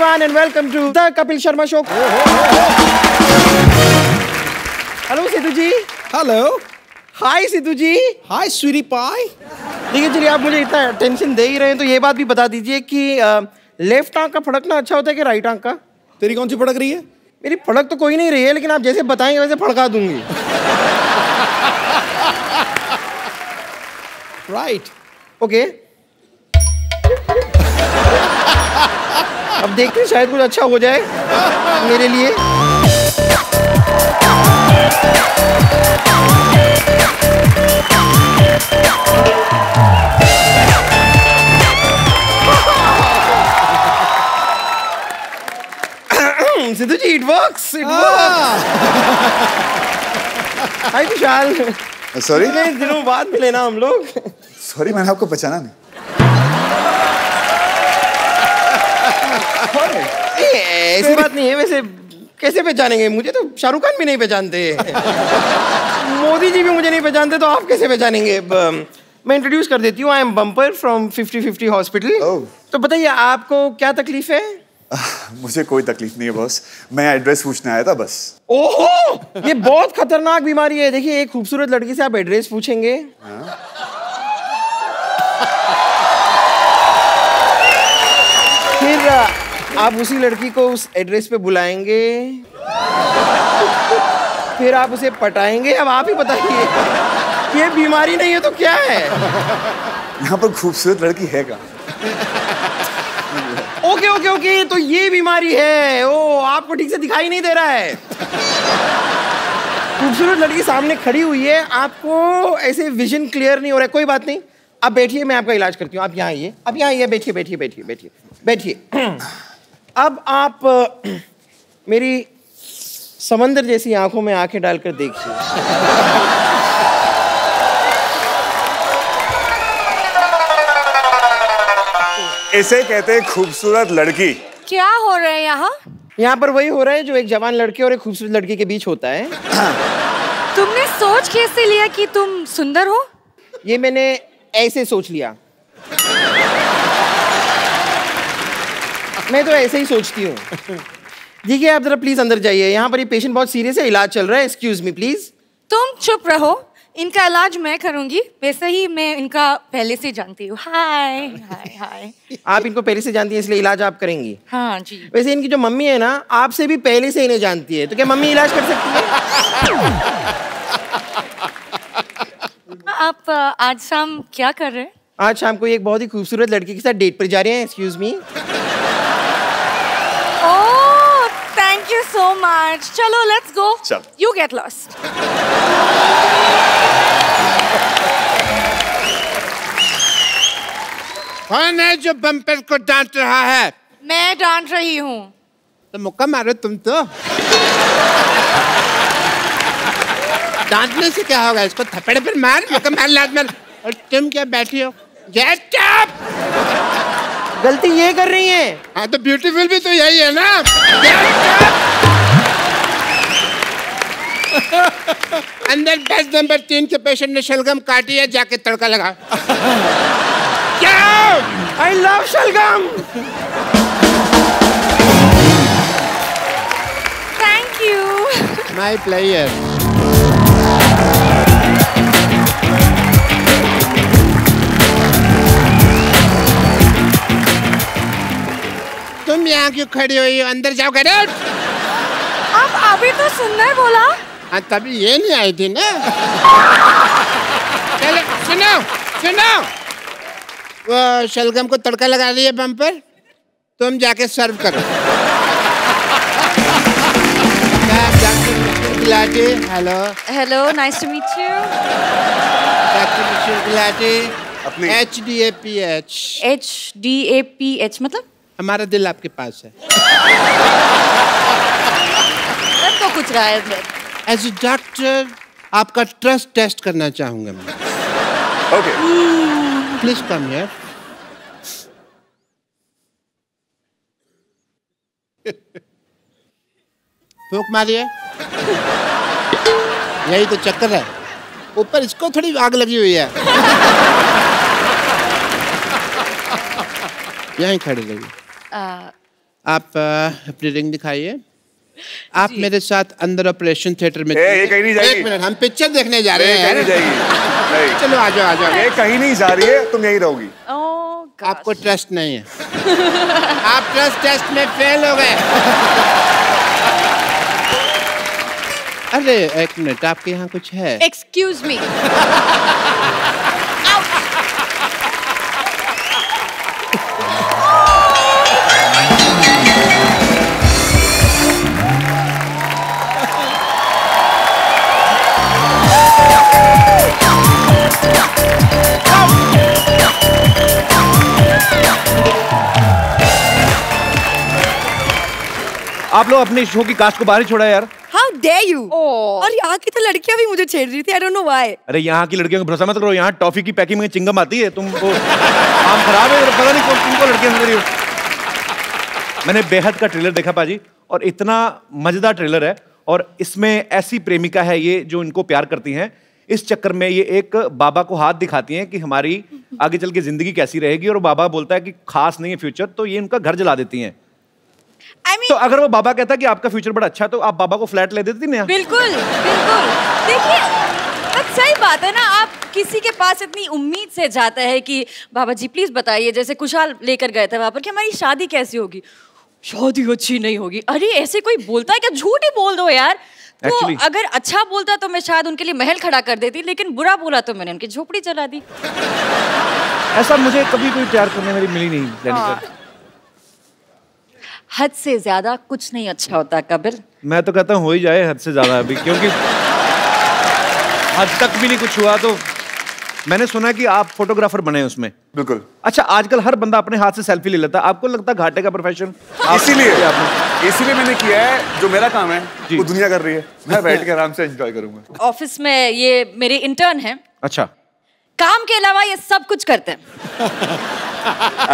everyone and welcome to The Kapil Sharma Show. Hello Sidhu ji. Hello. Hi Sidhu ji. Hi sweetie pie. देखिए चलिए आप मुझे इतना tension दे ही रहे हैं तो ये बात भी बता दीजिए कि लेफ्ट आंख का फड़कना अच्छा होता है कि राइट आंख का? तेरी कौन सी फड़क रही है? मेरी फड़क तो कोई नहीं रही है लेकिन आप जैसे बताएंगे वैसे फड़का दूंगी. Right. Okay. अब देखते हैं शायद कुछ अच्छा हो जाए मेरे लिए. Sidhu ji it works it works. Hi Vishal. Sorry दिनों बाद मिले ना हम लोग. सॉरी मैंने आपको पहचाना नहीं. ऐसी बात नहीं है. वैसे कैसे पहचानेंगे? मुझे तो शाहरुख खान भी नहीं पहचानते, मोदी जी भी मुझे नहीं पहचानते, तो आप कैसे पहचानेंगे? मैं इंट्रोड्यूस कर देती हूँ. I am bumper from 50-50 hospital. तो बताइए आपको क्या तकलीफ है? मुझे कोई तकलीफ नहीं है बस मैं एड्रेस पूछने आया था बस. ओहो ये बहुत खतरनाक बीमारी है. देखिए एक खूबसूरत लड़की से आप एड्रेस पूछेंगे फिर आप उसी लड़की को उस एड्रेस पे बुलाएंगे फिर आप उसे पटाएंगे. अब आप ही बताइए ये बीमारी नहीं है तो क्या है? यहाँ पर खूबसूरत लड़की है कहाँ? ओके ओके ओके तो ये बीमारी है. ओ आपको ठीक से दिखाई नहीं दे रहा है. खूबसूरत लड़की सामने खड़ी हुई है आपको ऐसे विजन क्लियर नहीं हो रहा है. कोई बात नहीं आप बैठिए मैं आपका इलाज करती हूँ. आप यहाँ आइए. आप यहाँ आइए. बैठिए बैठिए बैठिए बैठिए बैठिए. अब आप मेरी समंदर जैसी आंखों में आंखें डालकर देखिए. इसे कहते हैं खूबसूरत लड़की. क्या हो रहा है यहाँ? यहाँ पर वही हो रहा है जो एक जवान लड़के और एक खूबसूरत लड़की के बीच होता है. तुमने सोच कैसे लिया कि तुम सुंदर हो? ये मैंने ऐसे सोच लिया. मैं तो ऐसे ही सोचती हूँ. देखिए आप जरा प्लीज अंदर जाइए. यहाँ पर ये पेशेंट बहुत सीरियस है. इलाज चल रहा है. Excuse me please. तुम चुप रहो. इनका इलाज मैं करूँगी. वैसे ही मैं इनका पहले से जानती हूँ. हाय हाय हाय. आप इनको पहले से जानती हैं इसलिए इलाज आप करेंगी? हाँ जी. वैसे इनकी जो मम्मी है ना आपसे भी पहले से इन्हें जानती है तो क्या मम्मी इलाज कर सकती है? आप आज शाम क्या कर रहे हैं? आज शाम को एक बहुत ही खूबसूरत लड़की के साथ डेट पर जा रहे हैं. Excuse me. Oh, thank you so much. चलो let's go. चल. You get lost. कौन है जो बम्पर को डांट रहा है? मैं डांट रही हूँ. तो मुक्का मारो तुम तो. डांटने से क्या होगा? इसको थप्पड़ पर मार. मुक्का मार लात मार. और तुम क्या बैठी हो? Get up. गलती ये कर रही है. हाँ तो ब्यूटीफुल भी तो यही है ना. अंदर 10 नंबर 3 के पेशेंट ने शलगम काटी है. जाके तड़का लगा. क्या? I love शलगम. Thank you. My pleasure. तुम यहाँ क्यों खड़ी हुई हो? अंदर जाओ. Get out. आप अभी तो सुंदर बोला. हाँ तभी ये नहीं आई थी ना. चलो सुनो सुनो. वो शलगम को तड़का लगा रही है बम पर. तुम जाके सर्व करो. Mashoor Gulati. Hello hello nice to meet you. Doctor Mashoor Gulati. अपने HDAPH मतलब हमारा दिल आपके पास है. तब तो कुछ रहा है. एज ए डॉक्टर आपका ट्रस्ट टेस्ट करना चाहूंगा मैं. Okay please come here. फूंक मारिए. यही तो चक्कर है. ऊपर इसको थोड़ी आग लगी हुई है. यहीं खड़ी लगी. आप अपनी रिंग दिखाइए। आप मेरे साथ अंदर ऑपरेशन थिएटर में ये कहीं नहीं जाएगी। एक मिनट, हम पिक्चर देखने जा रहे हैं। चलो आ जाओ, आ जाओ। ये कहीं नहीं जा रही है, तुम यहीं रहोगी। आपको ट्रस्ट नहीं है। आप ट्रस्ट टेस्ट में फेल हो गए। अरे एक मिनट, आपके यहाँ कुछ है? एक्सक्यूज मी, आप लोग अपने शो की कास्ट को बाहर ही छोड़ा यार। How dare you? और यहाँ की तो लड़कियाँ भी मुझे छेड़ रही थी। I don't know why। अरे यहाँ की लड़कियों को भरोसा मत करो, यहाँ टॉफी की पैकिंग में चिंगम आती है। तुमको काम खराब है, पता नहीं तुमको लड़कियाँ समझ रही हो। मैंने बेहद का ट्रेलर देखा पाजी, और इतना मजेदार ट्रेलर है, और इसमें ऐसी प्रेमिका है ये जो इनको प्यार करती है। इस चक्कर में ये एक बाबा को हाथ दिखाती हैं कि हमारी आगे चल के जिंदगी कैसी रहेगी, और बाबा बोलता है कि खास नहीं है फ्यूचर, तो ये उनका घर जला देती हैं। तो अगर वो बाबा कहता कि आपका फ्यूचर बड़ा अच्छा है, तो आप बाबा को फ्लैट ले देती ना? बिल्कुल बिल्कुल। देखिए सही बात है ना, आप किसी के पास इतनी उम्मीद से जाता है कि बाबा जी प्लीज बताइए, जैसे कुशाल लेकर गए थे वहां पर कि हमारी शादी कैसी होगी, शादी अच्छी नहीं होगी। अरे ऐसे कोई बोलता है क्या? झूठ ही बोल दो यार। Actually, तो अगर अच्छा बोलता तो मैं शायद उनके लिए महल खड़ा कर देती, लेकिन बुरा बोला तो मैंने उनकी झोपड़ी जला दी। ऐसा मुझे कभी कोई प्यार करने वाली मिली नहीं। हद से ज्यादा कुछ नहीं अच्छा होता कपिल। मैं तो कहता हूँ हो ही जाए हद से ज्यादा अभी, क्योंकि हद तक भी नहीं कुछ हुआ। तो मैंने सुना कि आप फोटोग्राफर बने उसमें। बिल्कुल। अच्छा, आजकल हर बंदा अपने हाथ से सेल्फी ले लेता है, आपको लगता घाटे का प्रोफेशन? इसीलिए मैंने किया है, जो मेरा काम है वो दुनिया कर रही है, मैं बैठ के आराम से एंजॉय करूंगा। ऑफिस में ये मेरे इंटर्न हैं। अच्छा। काम के अलावा ये सब कुछ करते हैं।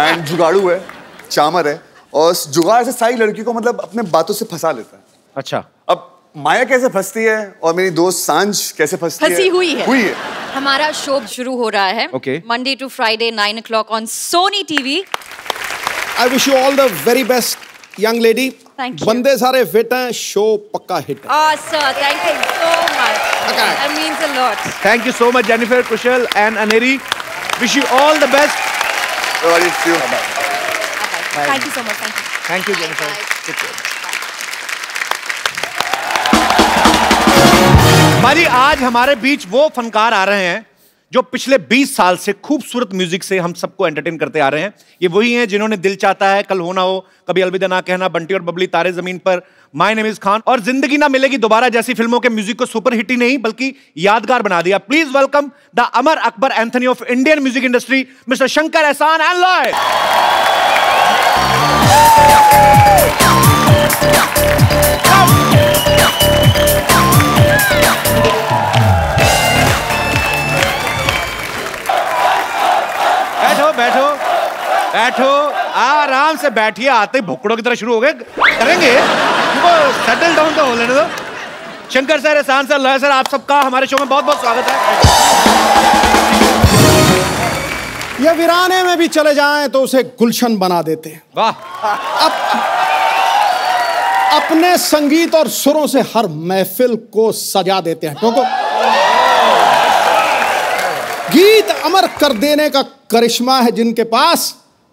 एंड जुगाड़ू है, चामर है, और जुगाड़ से सारी लड़की को मतलब अपने बातों से फंसा लेता है। अच्छा। अब माया कैसे फंसती है और मेरी दोस्त सांझ कैसे फंसती है? हुई है। हमारा शो शुरू हो रहा है Monday to Friday 9 o'clock on Sony TV. I wish you all the very best young lady. Thank you. बंदे सारे फिट हैं, शो पक्का हिट है। Awesome, thank you so much. That means a lot. Thank you so much Jennifer, Kushal and Aneri. Wish you all the best. Thank you so much. Thank you Jennifer. हमारी आज हमारे बीच वो फनकार आ रहे हैं जो पिछले 20 साल से खूबसूरत म्यूजिक से हम सबको एंटरटेन करते आ रहे हैं। ये वही हैं जिन्होंने दिल चाहता है, कल होना हो, कभी अलविदा ना कहना, बंटी और बबली, तारे जमीन पर, माय नेम इज खान और जिंदगी ना मिलेगी दोबारा जैसी फिल्मों के म्यूजिक को सुपरहिट ही नहीं बल्कि यादगार बना दिया। Please welcome the Amar Akbar Anthony of Indian music industry, mister Shankar Ehsaan Loy. बैठो बैठो बैठो, आराम से बैठिए। आते ही भुक्कड़ों की तरह शुरू हो गए करेंगे, वो सेटल डाउन तो हो लेने दो। Shankar sir, Ehsaan sir, Loy sir, आप सबका हमारे शो में बहुत बहुत स्वागत है। ये वीराने में भी चले जाएं तो उसे गुलशन बना देते हैं। वाह। अपने संगीत और सुरों से हर महफिल को सजा देते हैं। टोको गीत अमर कर देने का करिश्मा है जिनके पास,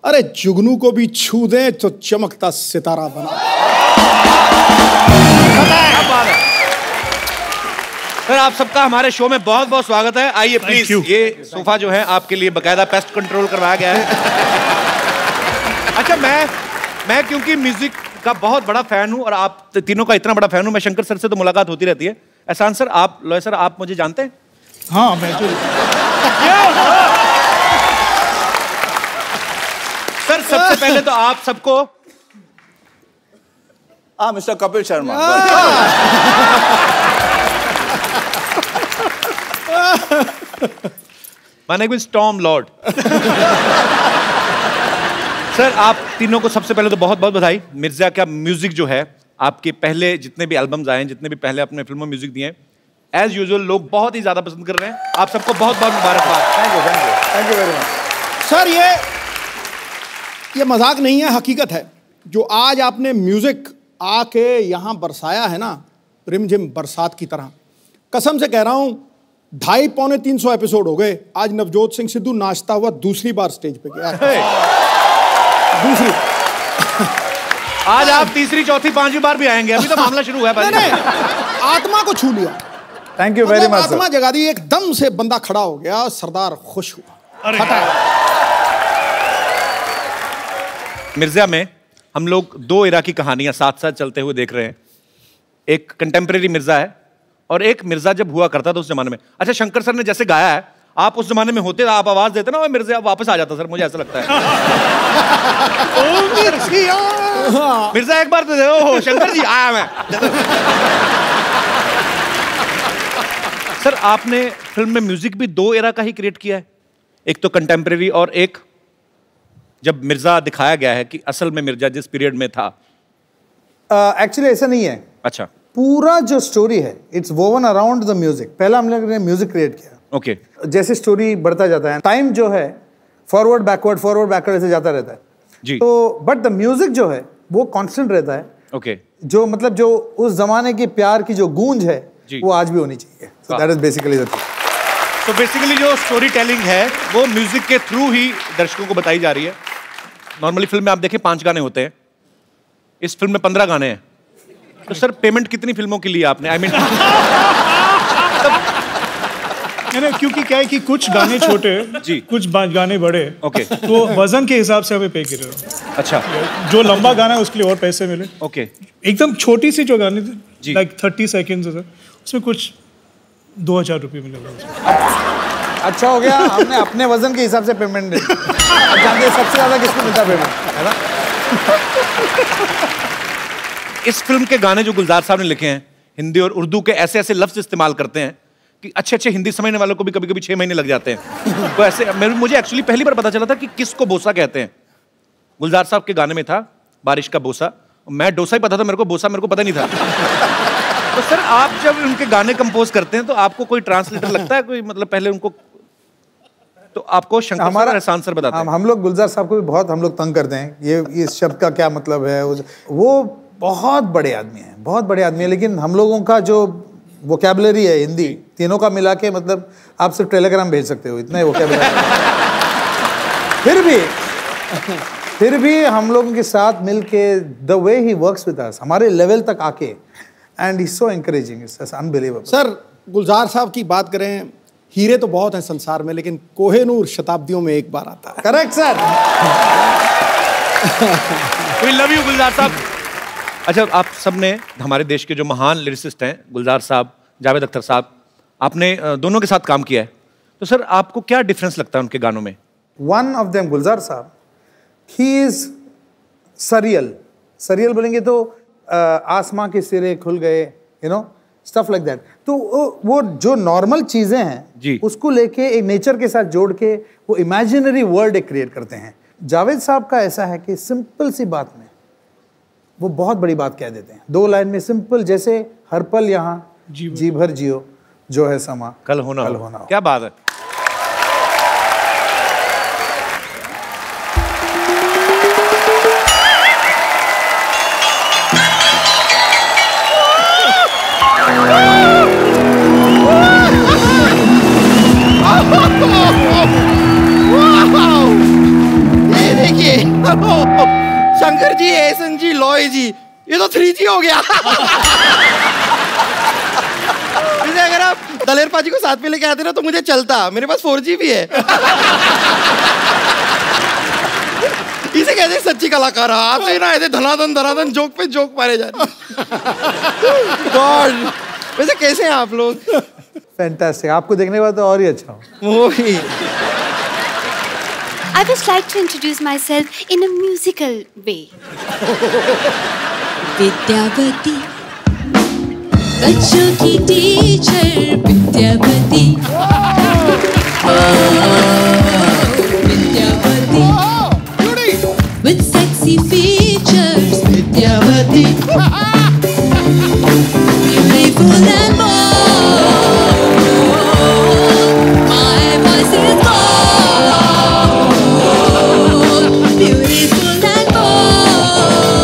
अरे जुगनू को भी छू दें तो चमकता सितारा बना। सर, आप सबका हमारे शो में बहुत बहुत स्वागत है। आइए प्लीज, ये सोफा जो है आपके लिए बकायदा पेस्ट कंट्रोल करवाया गया है। अच्छा, मैं क्योंकि म्यूजिक का बहुत बड़ा फैन हूं और आप तीनों का इतना बड़ा फैन हूं, मैं शंकर सर से तो मुलाकात होती रहती है। एहसान सर, आप, लॉय सर, आप मुझे जानते हैं? हाँ, मैं तो। सर, सबसे पहले तो आप सबको mister Kapil Sharma. My name is Tom Lord. Sir, आप तीनों को सबसे पहले तो बहुत बहुत बधाई। मिर्जा का म्यूजिक जो है, आपके पहले जितने भी एल्बम्स आए हैं, जितने भी पहले आपने फिल्मों में म्यूजिक दिए हैं, एज यूजुअल लोग बहुत ही ज्यादा पसंद कर रहे हैं। आप सबको बहुत बहुत मुबारकबाद। Thank you, thank you, thank you very much. Sir, ये मजाक नहीं है, हकीकत है। जो आज आपने म्यूज़िक आके यहाँ बरसाया है ना, रिमझिम बरसात की तरह, कसम से कह रहा हूँ 250-350 एपिसोड हो गए। आज नवजोत सिंह सिद्धू नाचता हुआ दूसरी बार स्टेज पे गया। दूसरी, आज आप तीसरी चौथी पांचवी बार भी आएंगे, अभी तो मामला शुरू हुआ है। नहीं, आत्मा को छू लिया। Thank you very much. आत्मा जगा दी, एकदम से बंदा खड़ा हो गया और सरदार खुश हुआ। मिर्जा में हम लोग दो इरा की कहानियां साथ साथ चलते हुए देख रहे हैं। एक कंटेम्प्रेरी मिर्जा है और एक मिर्जा जब हुआ करता था उस जमाने में। अच्छा, शंकर सर ने जैसे गाया है, आप उस जमाने में होते, आप आवाज देते ना, मिर्जा वापस आ जाता सर, मुझे ऐसा लगता है। मिर्जा एक बार तो दे, ओह शंकर जी आया मैं। सर, आपने फिल्म में म्यूजिक भी दो एरा का ही क्रिएट किया है, एक तो कंटेम्प्रेरी और एक जब मिर्जा दिखाया गया है कि असल में मिर्जा जिस पीरियड में था। एक्चुअली ऐसा नहीं है। अच्छा, पूरा जो स्टोरी है it's woven around the music. पहला हम लोगों ने म्यूजिक क्रिएट किया। ओके। जैसे स्टोरी बढ़ता जाता है, टाइम जो है फॉरवर्ड बैकवर्ड ऐसे जाता रहता है जी। तो बट द म्यूजिक जो है वो कॉन्स्टेंट रहता है। ओके। जो मतलब जो उस जमाने के प्यार की जो गूंज है वो आज भी होनी चाहिए। So that is basically the thing. So basically जो स्टोरी टेलिंग है वो म्यूजिक के थ्रू ही दर्शकों को बताई जा रही है। नॉर्मली फिल्म में आप देखें 5 गाने होते हैं, इस फिल्म में 15 गाने हैं। तो सर पेमेंट कितनी फिल्मों के लिए आपने, आई मीन क्योंकि क्या है कि कुछ गाने छोटे जी, कुछ गाने बड़े। ओके। तो वजन के हिसाब से हमें पे कर रहे हो। अच्छा, जो लंबा गाना है उसके लिए और पैसे मिले। ओके। एकदम छोटी सी जो गाने थे लाइक 30 सेकेंड, उसमें कुछ 2000 रुपये मिलेगा। अच्छा हो गया, हमने अपने वजन के हिसाब से पेमेंट दे। जानते सबसे ज्यादा किसको मिलता पेमेंट है ना। इस फिल्म के गाने जो गुलजार साहब ने लिखे हैं, हिंदी और उर्दू के ऐसे ऐसे लफ्ज इस्तेमाल करते हैं कि अच्छे हिंदी समझने वालों को भी कभी कभी 6 महीने लग जाते हैं। तो ऐसे मुझे एक्चुअली पहली बार पता चला था कि किसको बोसा कहते हैं। गुलजार साहब के गाने में था बारिश का बोसा, मैं डोसा ही पता था मेरे को, बोसा मेरे को पता नहीं था। तो सर आप जब उनके गाने कंपोज करते हैं तो आपको कोई ट्रांसलेटर लगता है, कोई मतलब पहले उनको, तो आपको शंकर एहसान सर बताते हैं। हम लोग गुलजार साहब को भी बहुत हम लोग तंग करते हैं, ये इस शब्द का क्या मतलब है। वो बहुत बड़े आदमी हैं, बहुत बड़े आदमी हैं, लेकिन हम लोगों का जो वोकैबुलरी है हिंदी तीनों का मिला के, मतलब आप सिर्फ टेलीग्राम भेज सकते हो, इतना ही वोकैबुलरी। फिर भी हम लोगों के साथ मिल के the way he works with us, हमारे लेवल तक आके, and he's so encouraging, it's just unbelievable. Sir, गुलजार साहब की बात करें, हीरे तो बहुत हैं संसार में, लेकिन कोहेनूर शताब्दियों में एक बार आता है। Correct sir. We love you Gulzar साहब। अच्छा, आप सबने हमारे देश के जो महान लिरिसिस्ट हैं गुलजार साहब, जावेद अख्तर साहब, आपने दोनों के साथ काम किया है, तो सर आपको क्या डिफरेंस लगता है उनके गानों में? One of them गुलजार साहब, he is surreal. Surreal बोलेंगे तो आसमां के सिरे खुल गए, you know stuff like that. तो वो जो नॉर्मल चीज़ें हैं उसको लेके एक नेचर के साथ जोड़ के वो इमेजिनरी वर्ल्ड एक क्रिएट करते हैं। जावेद साहब का ऐसा है कि सिंपल सी बात में वो बहुत बड़ी बात कह देते हैं 2 लाइन में, सिंपल, जैसे हर पल यहाँ जी भर जियो, जो है समा कल होना हो। क्या बात है। शंकर जी, एहसान जी, लॉय जी, ये तो 3G हो गया। अगर आप दलेर पाजी को साथ में लेके आते ना तो मुझे चलता, मेरे पास 4G भी है। इसे कहते हैं सच्ची कलाकार। आपसे ना ऐसे धनाधन जोक पे जोक मारे जा रहे। गॉड, वैसे कैसे हैं आप लोग? फैंटास्टिक। आपको देखने के बाद तो और ही अच्छा हो। वो ही। I just like to introduce myself in a musical way. Vidyavati, बच्चों की teacher Vidyavati, Vidyavati, with sexy features Vidyavati, beautiful and bold, my voice is gold. Beautiful and bold.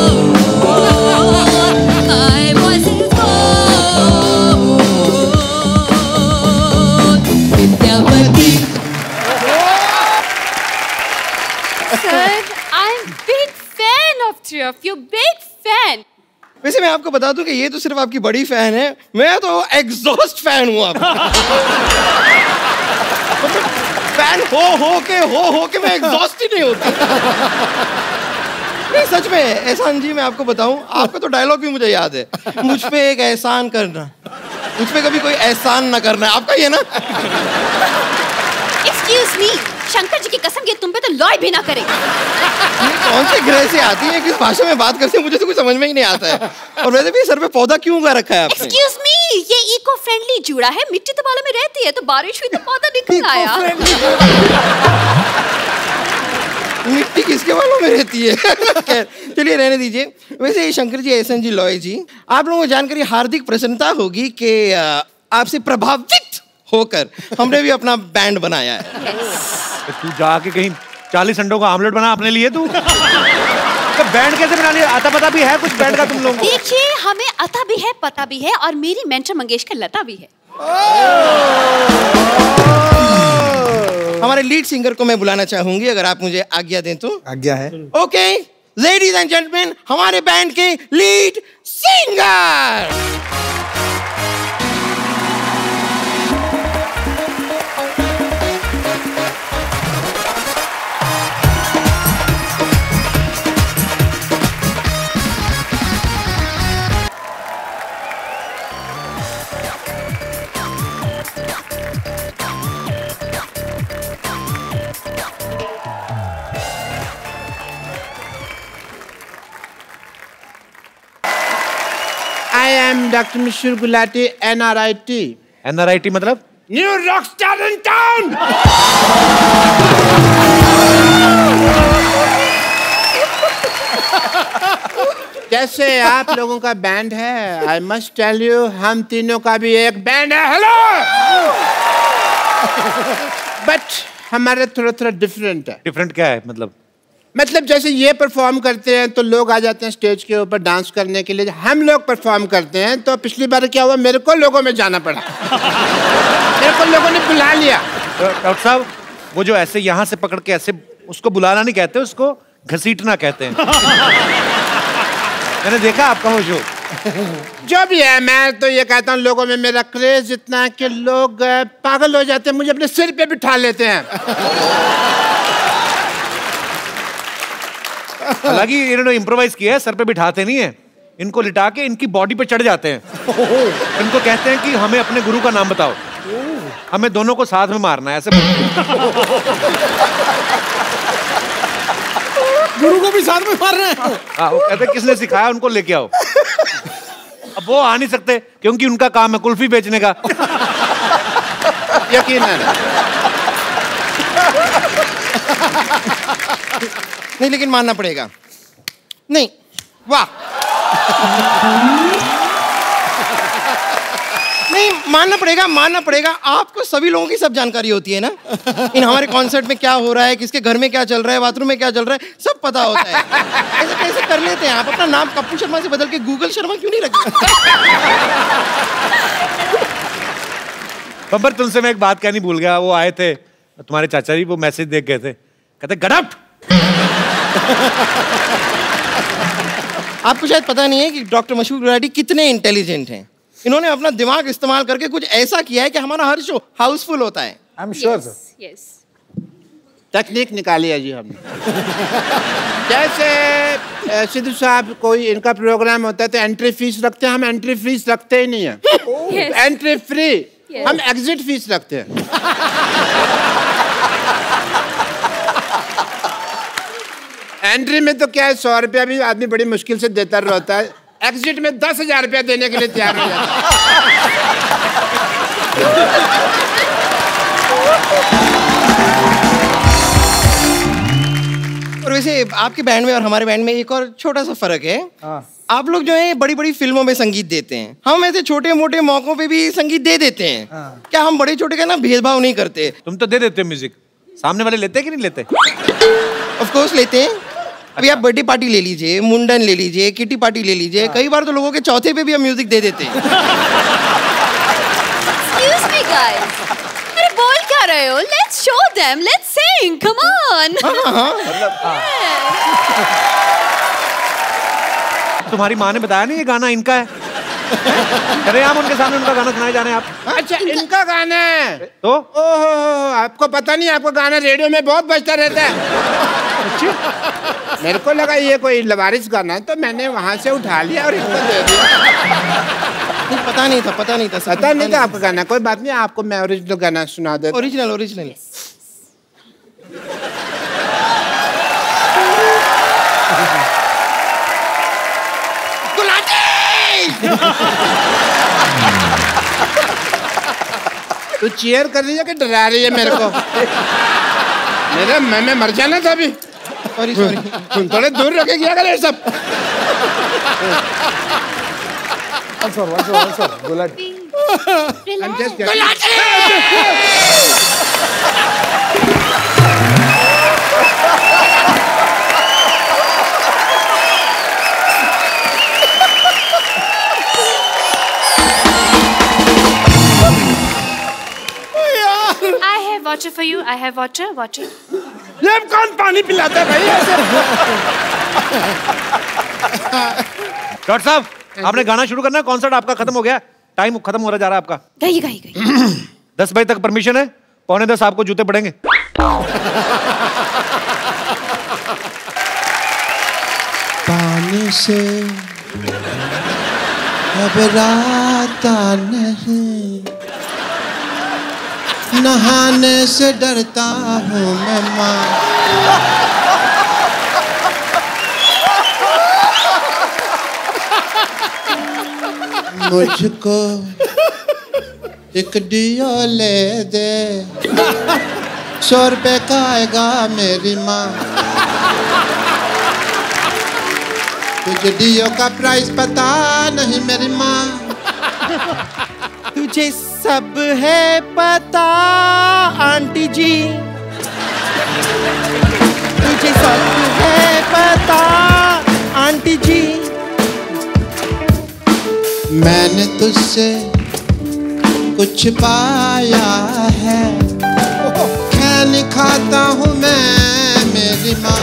Ashraf, your big fan. वैसे मैं आपको बता दूं कि ये तो सिर्फ आपकी बड़ी फैन है, मैं तो एग्जॉस्ट फैन हूँ आपका। फैन हो के मैं एग्जॉस्ट ही नहीं होता। नहीं सच में एहसान जी, मैं आपको बताऊं, आपका तो डायलॉग भी मुझे याद है, मुझ पे एक एहसान करना, मुझ पे कभी कोई एहसान ना करना, आपका ये ना। Excuse me, शंकर जी की कसम ये तुम पे तो लॉय भी ना करे। कौन से ग्रह से आती है, किस भाषा में बात करती है, मुझे तो कुछ समझ में ही नहीं आता है। और वैसे भी सर पे पौधा क्यों उगा रखा है आपने? Excuse me, ये इको फ्रेंडली जुड़ा है, मिट्टी तो बालों में रहती है, तो बारिश हुई तो पौधा निकल आया। मिट्टी किसके बालों में रहती है? चलिए रहने दीजिए। वैसे शंकर जी एहसान जी लॉय जी, आप लोगों को जानकर हार्दिक प्रसन्नता होगी कि आपसे प्रभावित होकर हमने भी अपना बैंड बनाया है। तू जाके कहीं 40 अंडों का आमलेट बना अपने लिए। तू तो बैंड कैसे बना लिया? आता पता भी है कुछ बैंड का तुम लोगों? देखिए हमें आता भी है, पता भी है, और मेरी मेंटर मंगेशकर लता भी है। हमारे लीड सिंगर को मैं बुलाना चाहूंगी, अगर आप मुझे आज्ञा दें तो। आज्ञा है। ओके लेडीज एंड जेंटलमैन, हमारे बैंड के lead singer. Dr. Misur Gulati, NRIT. NRIT मतलब? New Rockstar in Town! जैसे आप लोगों का बैंड है, I must tell you, हम तीनों का भी एक बैंड है, hello! But हमारा थोड़ा different है। Different क्या है मतलब? मतलब जैसे ये परफॉर्म करते हैं तो लोग आ जाते हैं स्टेज के ऊपर डांस करने के लिए, हम लोग परफॉर्म करते हैं तो पिछली बार क्या हुआ, मेरे को लोगों में जाना पड़ा। मेरे को लोगों ने बुला लिया। डॉक्टर साहब वो जो ऐसे यहाँ से पकड़ के ऐसे, उसको बुलाना नहीं कहते, उसको घसीटना कहते हैं। मैंने देखा आपका वो शो। जो भी है, मैं तो ये कहता हूँ लोगों में मेरा क्रेज इतना कि लोग पागल हो जाते हैं, मुझे अपने सिर पर बिठा लेते हैं। हालांकि इन्होंने इम्प्रोवाइज किया है, सर पे बिठाते नहीं है, इनको लिटा के इनकी बॉडी पे चढ़ जाते हैं। इनको कहते हैं कि हमें अपने गुरु का नाम बताओ, हमें दोनों को साथ में मारना है ऐसे। गुरु को भी साथ में मारना है? हाँ, वो कहते हैं किसने सिखाया, उनको लेके आओ। अब वो आ नहीं सकते क्योंकि उनका काम है कुल्फी बेचने का। यकीन है नहीं, लेकिन मानना पड़ेगा। नहीं, वाह। नहीं, मानना पड़ेगा, मानना पड़ेगा। आपको सभी लोगों की सब जानकारी होती है ना, इन हमारे कॉन्सर्ट में क्या हो रहा है, किसके घर में क्या चल रहा है, बाथरूम में क्या चल रहा है, सब पता होता है। ऐसे कैसे कर लेते हैं आप? अपना नाम कपिल शर्मा से बदल के गूगल शर्मा क्यों नहीं रखते? बब्बर, तुमसे मैं एक बात कहनी भूल गया। वो आए थे तुम्हारे चाचा जी, वो मैसेज देख गए थे, कहते गट अप। आपको शायद पता नहीं है कि डॉक्टर मिसूर गुलाटी कितने इंटेलिजेंट हैं। इन्होंने अपना दिमाग इस्तेमाल करके कुछ ऐसा किया है कि हमारा हर शो हाउसफुल होता है। I am sure. यस, तकनीक निकाली है जी हमने। जैसे सिद्धू साहब कोई इनका प्रोग्राम होता है तो एंट्री फीस रखते हैं, हम एंट्री फीस रखते ही नहीं है। yes. Entry free. yes. हम एग्जिट फीस रखते हैं। एंट्री में तो क्या है, 100 रुपया भी आदमी बड़ी मुश्किल से देता रहता है, एग्जिट में 10,000 रुपया देने के लिए तैयार हो जाता है। और वैसे आपके बैंड में और हमारे बैंड में एक और छोटा सा फर्क है। आप लोग जो है बड़ी बड़ी फिल्मों में संगीत देते हैं, हम ऐसे छोटे मोटे मौकों पे भी संगीत दे देते हैं। क्या हम बड़े छोटे का ना भेदभाव नहीं करते? तुम तो दे देते हो म्यूजिक, सामने वाले लेते कि नहीं लेते? ऑफ कोर्स लेते हैं। अभी आप बर्थडे पार्टी ले लीजिए, मुंडन ले लीजिए, किटी पार्टी ले लीजिए, कई बार तो लोगों के चौथे पे भी हम म्यूजिक दे देते हैं। Excuse me guys, अरे बोल क्या रहे हो? Let's show them, let's sing, come on. हाँ, मतलब तुम्हारी माँ ने बताया ना ये गाना इनका है? अरे आप उनके सामने उनका गाना सुनाए जा रहे हैं आप। अच्छा इनका गाना है तो? ओहो आपको पता नहीं, आपको गाना रेडियो में बहुत बजता रहता है। मेरे को लगा ये कोई लवारिस गाना है तो मैंने वहाँ से उठा लिया और इसको दे दिया। पता नहीं था, पता नहीं था, पता नहीं था आपका गाना। कोई बात नहीं, आपको मैं ओरिजिनल गाना सुना देता हूं। ओरिजिनल ओरिजिनल तू चीयर कर रही है कि डरा रही है मेरे को? मेरे मैं मर जाना था अभी। सॉरी सॉरी, थोड़े दूर रखे क्या करे सब। I'm sorry. Gulati. I'm just kidding. Gulati! I have water for you. I have water. Water. ये कौन पानी पिलाता है भाई ऐसे? डॉक्टर साहब आपने गाना शुरू करना है, कॉन्सर्ट आपका खत्म हो गया, टाइम खत्म हो रहा जा रहा है आपका। गई 10 बजे तक परमिशन है, 9:45 आपको जूते पड़ेंगे। पानी से घबराता नहीं, नहाने से डरता हूँ मैं माँ। मुझको एक डियो ले दे, 100 रुपये खाएगा मेरी माँ। तुझे डियो का प्राइस पता नहीं मेरी माँ, तुझे सब है पता आंटी जी, तुझे सब है पता आंटी जी। मैंने तुझसे कुछ पाया है, खैन खाता हूँ मैं मेरी माँ।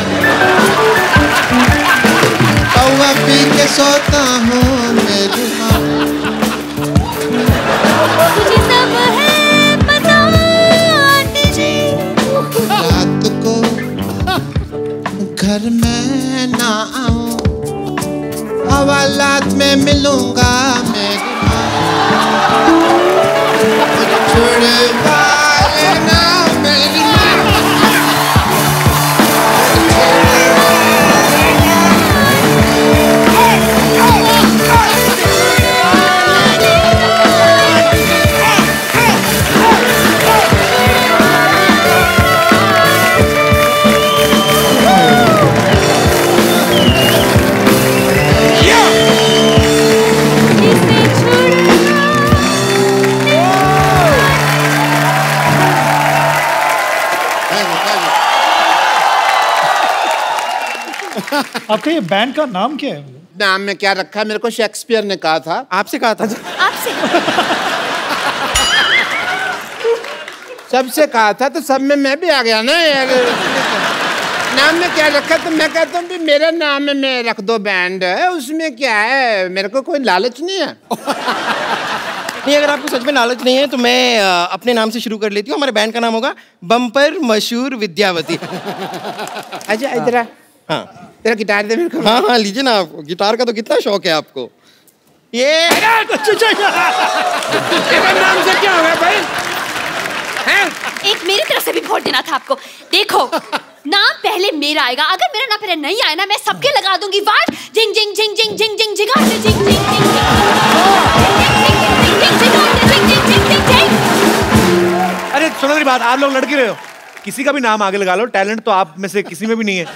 पौवा पी के सोता हूँ मेरी माँ। तुझे सब है पता आंटी जी। रात को घर में ना आऊँ, हवालात में मिलूंगा मेरी माँ। मुझे छुड़वा लेना मेरी माँ। आपके ये बैंड का नाम क्या है? नाम में क्या रखा है? मेरे को शेक्सपियर ने कहा था। आपसे कहा था? आपसे सबसे कहा था तो सब में मैं भी आ गया ना यार। नाम में क्या रखा? तो मैं कहता हूँ भी मेरा नाम में रख दो बैंड, है उसमें क्या है, मेरे को कोई लालच नहीं है। नहीं, अगर आपको सच में लालच नहीं है तो मैं अपने नाम से शुरू कर लेती हूँ। हमारे बैंड का नाम होगा बम्पर मशहूर विद्यावती। अच्छा इधर हाँ, तेरा गिटार दे मेरे को। हाँ हाँ लीजिए ना, आपको गिटार का तो कितना शौक है आपको। ये तेरा नाम से क्या होगा भाई? हैं? एक मेरी तरफ से भी वोट देना था आपको। देखो नाम पहले मेरा आएगा, अगर मेरा नाम पहले नहीं आया ना मैं सबके लगा दूंगी वाट। जिंग जिंग जिंग जिंग जिंग जिंग जिंग जिंग जिंग जिंग जिंग। अरे सुनो मेरी बात, आप लोग लड़के रहे हो, किसी का भी नाम आगे लगा लो, टैलेंट तो आप में से किसी में भी नहीं है।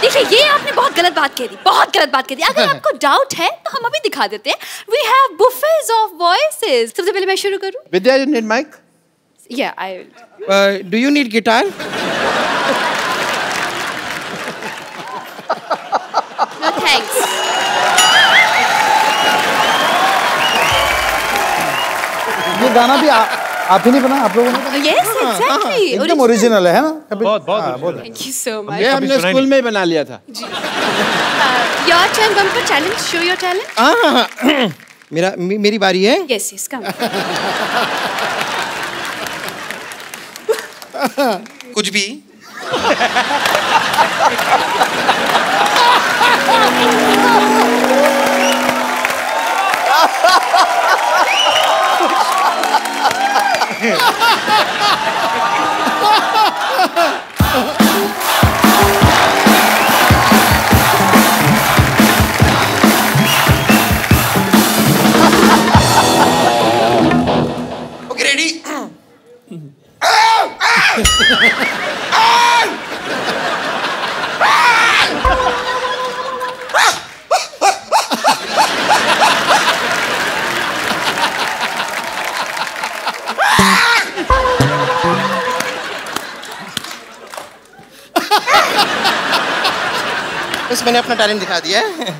देखिए ये आपने बहुत गलत बात कह दी, बहुत गलत बात कह दी। अगर आपको डाउट है तो हम अभी दिखा देते हैं। We have buffets of voices. सबसे पहले मैं शुरू करूं? Vidya, you need mic? Yeah, I will. Do you need guitar? No thanks. ये गाना भी आप ही नहीं बना, आप लोगों ने? Yes, exactly. एकदम ओरिजिनल है ना? बहुत बहुत। Thank you so much. ये हमने स्कूल में ही बना लिया था। Your turn, bumper challenge. Show your talent. हाँ, मेरी बारी है? Yes, yes, come. कुछ भी। Okay, ready? बस मैंने अपना टैलेंट दिखा दिया है।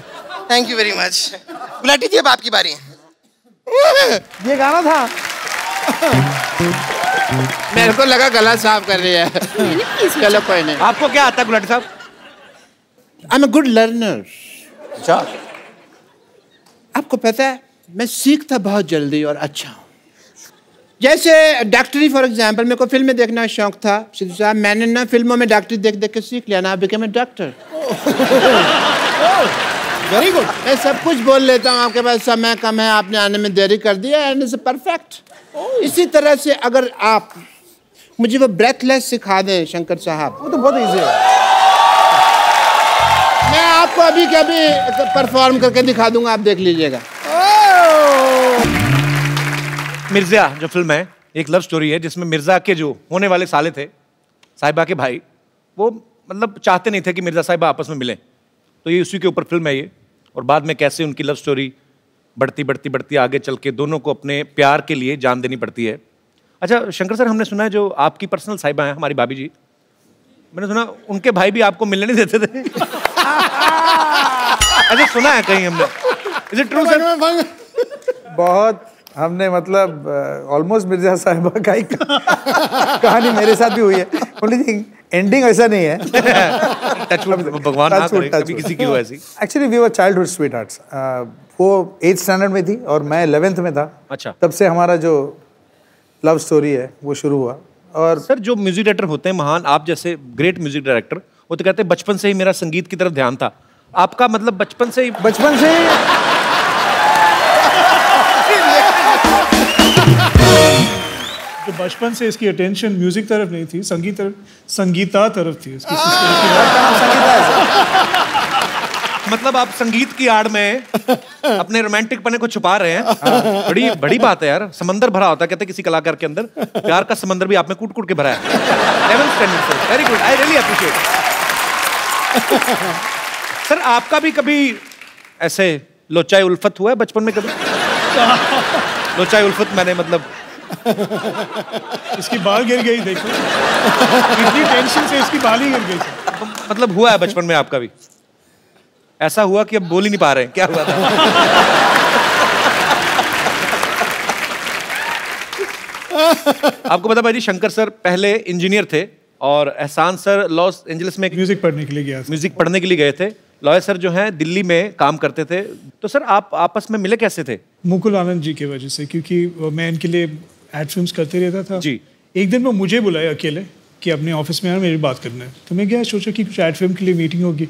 Thank you very much. Gulati ji अब आपकी बारी। ये गाना था। मेरे को लगा गला साफ कर रही है। चलो कोई नहीं। आपको क्या आता गुलाटी साहब? I'm a good learner. अच्छा। आपको पता है मैं सीखता बहुत जल्दी और अच्छा हूँ। जैसे डॉक्टरी फॉर एग्जांपल, मेरे को फिल्में देखना का शौक था सिद्धू साहब। मैंने ना फिल्मों में डॉक्टरी देख देख के सीख लिया ना, I became a doctor. Very good. मैं सब कुछ बोल लेता हूँ, आपके पास समय कम है, आपने आने में देरी कर दिया, एंड इट्स परफेक्ट। इसी तरह से अगर आप मुझे वो ब्रेथलेस सिखा दें शंकर साहब, वो तो बहुत ईजी है। मैं आपको अभी कभी परफॉर्म करके दिखा दूंगा, आप देख लीजिएगा। मिर्ज़ा जो फिल्म है एक लव स्टोरी है, जिसमें मिर्ज़ा के जो होने वाले साले थे, साहिबा के भाई, वो मतलब चाहते नहीं थे कि मिर्ज़ा साहिबा आपस में मिलें, तो ये उसी के ऊपर फिल्म है ये। और बाद में कैसे उनकी लव स्टोरी बढ़ती बढ़ती बढ़ती आगे चल के दोनों को अपने प्यार के लिए जान देनी पड़ती है। अच्छा शंकर सर, हमने सुना है जो आपकी पर्सनल साहिबा हैं, हमारी भाभी जी, मैंने सुना उनके भाई भी आपको मिलने नहीं देते थे। अच्छा सुना है कहीं हमने, इज इट ट्रू सर? बहुत हमने मतलब ऑलमोस्ट मिर्ज़ा साहिबा का एक कहानी मेरे साथ भी हुई है। ओनली एंडिंग ऐसा नहीं है। भगवान ना करे कभी किसी की हो ऐसी। Actually we were childhood sweethearts. वो 8th स्टैंडर्ड में थी और मैं 11th में था। अच्छा। तब से हमारा जो लव स्टोरी है वो शुरू हुआ। और सर जो म्यूजिक डायरेक्टर होते हैं महान, आप जैसे ग्रेट म्यूजिक डायरेक्टर, वो तो कहते हैं बचपन से ही मेरा संगीत की तरफ ध्यान था। आपका मतलब बचपन से ही तो बचपन से इसकी अटेंशन म्यूजिक तरफ नहीं थी, संगीता तरफ थी इसकी। मतलब आप संगीत की आड़ में अपने रोमांटिक पने को छुपा रहे हैं। बड़ी बड़ी बात है यार, समंदर भरा होता है, कहते हैं किसी कलाकार के अंदर प्यार का समंदर भी आप में कूट-कूट के भरा है। 11th स्टैंडर्ड से। Very good, I really appreciate. Sir आपका भी कभी ऐसे लोचाए उल्फत हुआ है बचपन में? कभी लोचाए उल्फत मैंने मतलब इसकी बाल गिर गई, देखो इतनी टेंशन से इसकी बाल ही गिर गई। मतलब हुआ है बचपन में आपका भी ऐसा? हुआ कि अब बोल ही नहीं पा रहे हैं, क्या हुआ था? आपको पता भाई जी, शंकर सर पहले इंजीनियर थे और एहसान सर लॉस एंजलिस में म्यूजिक पढ़ने के लिए गए थे। लॉय सर जो हैं दिल्ली में काम करते थे। तो सर आप आपस में मिले कैसे थे? मुकुल आनंद जी की वजह से, क्योंकि मैं इनके लिए एड फिल्म्स करते रहता था जी। एक दिन वो मुझे बुलाया अकेले कि अपने ऑफिस में यार मेरी बात करना है, तो मैं गया, सोचा कि कुछ एड फिल्म के लिए मीटिंग होगी।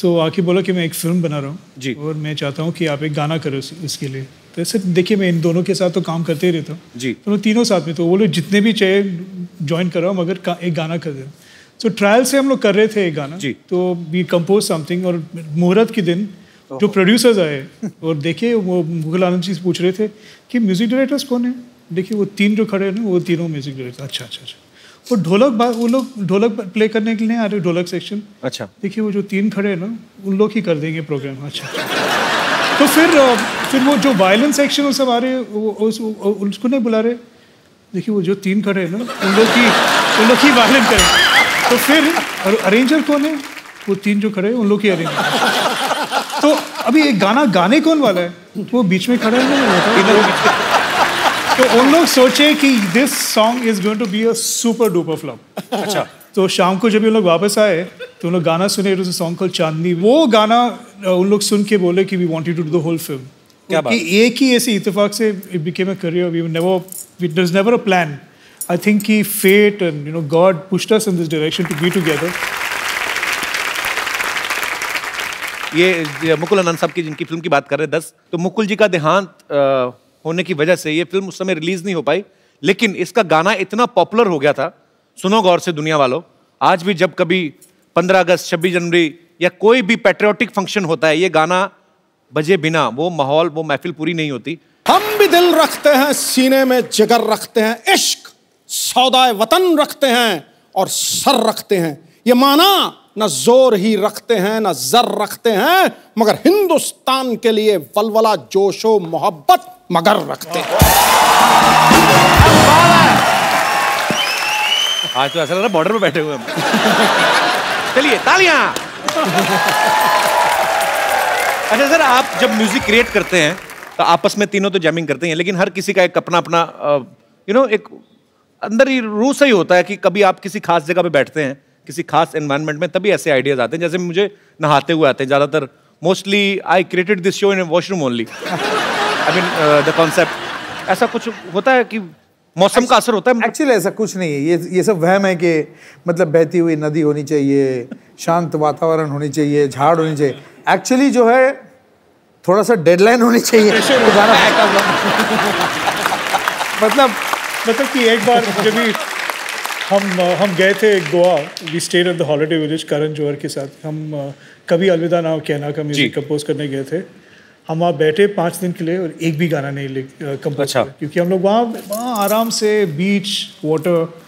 सो आके बोला कि मैं एक फिल्म बना रहा हूँ जी, और मैं चाहता हूँ कि आप एक गाना करो इसके लिए। तो सर देखिए मैं इन दोनों के साथ तो काम करते ही रहता हूँ जी, तो तीनों साथ में, तो वो लोग जितने भी चाहे ज्वाइन कर रहा हूँ मगर एक गाना कर दे। तो ट्रायल से हम लोग कर रहे थे एक गाना जी, तो वी कंपोज समथिंग। और मुहूर्त के दिन जो प्रोड्यूसर्स आए और देखे, वो मुगल आनंद जी से पूछ रहे थे कि म्यूजिक डायरेक्टर्स कौन है। देखिए वो तीन जो खड़े हैं ना, वो तीनों म्यूजिक डायरेक्टर। अच्छा। और ढोलक, वो लोग ढोलक प्ले करने के लिए आ रहे, ढोलक सेक्शन। अच्छा। देखिए वो जो तीन खड़े हैं ना, उन लोग ही कर देंगे प्रोग्राम। अच्छा। तो फिर वो जो वायलिन सेक्शन वो सब आ रहे, उसको नहीं बुला रहे। देखिए वो जो तीन खड़े हैं ना, उन लोग ही वायलिन करें। तो फिर अरेंजर कौन है? वो तीन जो खड़े हैं उन लोग की अरेंजर। तो अभी एक गाना गाने कौन वाला है, वो बीच में खड़ा है ना। तो तो उन लोग सोचे कि this song is going to be a super duper flop. अच्छा, तो शाम को जब उन लोग वापस आए तो उन लोग गाना सुने, तो सॉन्ग कॉल्ड चांदनी. वो गाना उन लोग सुन के बोले कि we want you to do the whole film. क्या बात. एक ही ऐसे इत्तेफाक से it became a career. It was never a plan. I think कि fate and you know God pushed us in this direction to be together. ये मुकुल आनंद साहब की जिनकी फिल्म की बात कर रहे हैं 10, तो मुकुल जी का देहांत होने की वजह से ये फिल्म उस समय रिलीज नहीं हो पाई, लेकिन इसका गाना इतना पॉपुलर हो गया था. सुनो गौर से दुनिया वालों, आज भी जब कभी 15 अगस्त 26 जनवरी या कोई भी पैट्रियोटिक फंक्शन होता है, ये गाना बजे बिना वो माहौल वो महफिल पूरी नहीं होती. हम भी दिल रखते हैं, सीने में जिगर रखते हैं, इश्क सौदाए वतन रखते हैं और सर रखते हैं. ये माना ना जोर ही रखते हैं ना जर रखते हैं, मगर हिंदुस्तान के लिए वलवला जोशो मोहब्बत मगर रखते हैं. आज तो ऐसा लग रहा है बॉर्डर पे बैठे हुए हम. चलिए तालियां. अच्छा सर, आप जब म्यूजिक क्रिएट करते हैं तो आपस में तीनों तो जैमिंग करते हैं, लेकिन हर किसी का एक अपना अपना यू नो एक अंदर ही रूह सही होता है कि कभी आप किसी खास जगह पे बैठते हैं किसी खास एनवायरनमेंट में, तभी ऐसे आइडियाज आते हैं. जैसे मुझे नहाते हुए आते हैं ज़्यादातर. Mostly I created this show in washroom only. I mean the concept. ऐसा कुछ होता है कि मौसम का असर होता है? एक्चुअली ऐसा कुछ नहीं है. ये सब वहम है कि मतलब बहती हुई नदी होनी चाहिए, शांत वातावरण होनी चाहिए, झाड़ होनी चाहिए. एक्चुअली जो है थोड़ा सा डेडलाइन होनी चाहिए. मतलब कि एक बार जब हम गए थे Goa, we stayed at the holiday village Karan Johar के साथ. हम कभी अलविदा ना कहना का म्यूजिक कंपोज करने गए थे. हम वहाँ बैठे 5 दिन के लिए और एक भी गाना नहीं कंपोज. अच्छा. क्योंकि हम लोग वहाँ आराम से beach, water,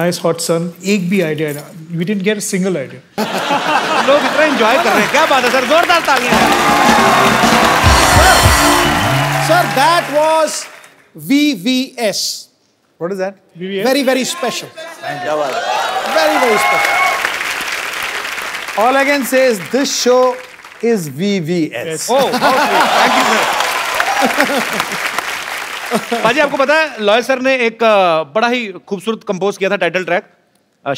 nice hot sun, एक भी आइडिया ना. We didn't get a single idea. लोग इतना एंजॉय कर रहे हैं. क्या बात है सर, जोरदार तालियां. Sir that was VVS. What is that? VVS? Very, very special. Thank you. Very, very special. All I can say is this show is VVS. Yes. Oh, okay. Thank you, sir. भाजी आपको पता है Loy sir ने एक बड़ा ही खूबसूरत compose किया था टाइटल ट्रैक.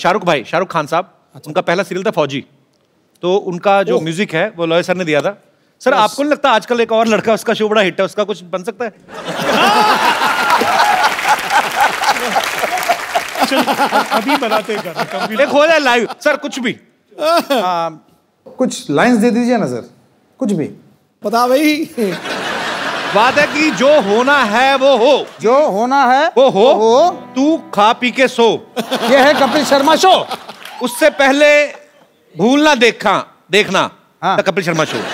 शाहरुख खान साहब. अच्छा. उनका पहला सीरियल था फौजी, तो उनका जो म्यूजिक है वो लॉय सर ने दिया था. Sir yes. आपको नहीं लगता आजकल एक और लड़का उसका शो बड़ा हिट है, उसका कुछ बन सकता है? अभी बनाते हैं लाइव सर. कुछ भी कुछ लाइंस दे दीजिए ना सर, कुछ भी. पता भाई बात है कि जो होना है वो हो, जो होना है वो हो, तू खा पी के सो. ये है कपिल शर्मा शो. उससे पहले भूलना देखना हाँ. कपिल शर्मा शो.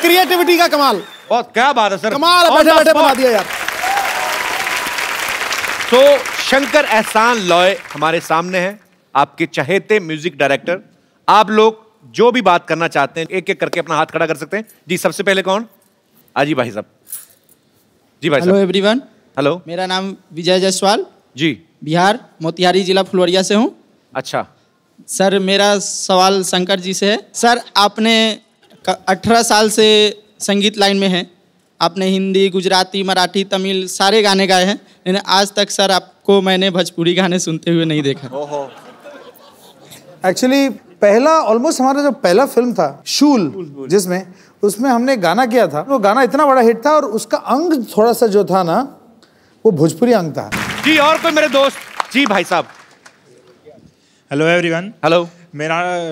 क्रिएटिविटी का कमाल. बहुत क्या बात है सर, कमाल. बैठे बना दिया यार. तो शंकर एहसान लॉय हमारे सामने हैं, आपके चहेते म्यूजिक डायरेक्टर. आप लोग जो भी बात करना चाहते हैं एक एक करके अपना हाथ खड़ा कर सकते हैं। जी सबसे पहले कौन? आजी भाई साहब। जी भाई साहब। Hello everyone. हेलो, मेरा नाम विजय जायसवाल, जी बिहार मोतिहारी जिला फुलवरिया से हूँ। अच्छा सर, मेरा सवाल शंकर जी से है। सर आपने 18 साल से संगीत लाइन में हैं, आपने हिंदी, गुजराती, मराठी, तमिल सारे गाने गाए हैं, लेकिन आज तक सर आपको मैंने भोजपुरी गाने सुनते हुए नहीं देखा। ओहो, एक्चुअली पहला ऑलमोस्ट हमारा जो पहला फिल्म था शूल, जिसमें उसमें हमने गाना किया था, वो गाना इतना बड़ा हिट था और उसका अंग थोड़ा सा जो था ना वो भोजपुरी अंग था। जी और कोई मेरे दोस्त? जी भाई साहब। Hello everyone. हेलो,